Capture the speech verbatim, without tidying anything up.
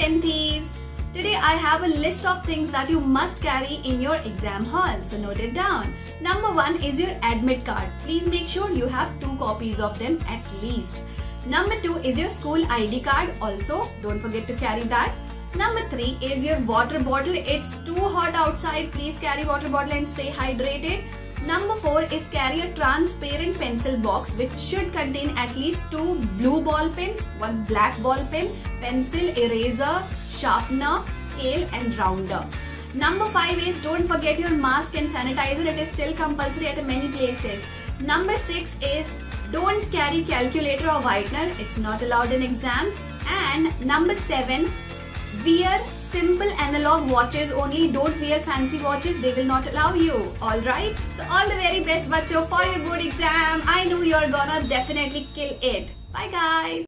tenties! Today I have a list of things that you must carry in your exam hall, so note it down. Number one is your admit card. Please make sure you have two copies of them at least. Number two is your school I D card, also don't forget to carry that. Number three is your water bottle. It's too hot outside, please carry water bottle and stay hydrated. Number four is carry a transparent pencil box which should contain at least two blue ball pens, one black ball pen, pencil, eraser, sharpener, scale and rounder. Number five is don't forget your mask and sanitizer. It is still compulsory at many places. Number six is don't carry calculator or whitener. It's not allowed in exams. And number seven, wear simple analog watches only. Don't wear fancy watches. They will not allow you. Alright? So all the very best, bachcho, for your board exam. I know you're gonna definitely kill it. Bye guys.